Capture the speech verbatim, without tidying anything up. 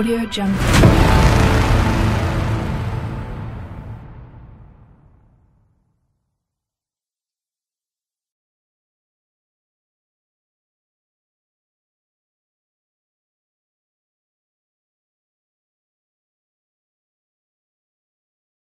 AudioJungle.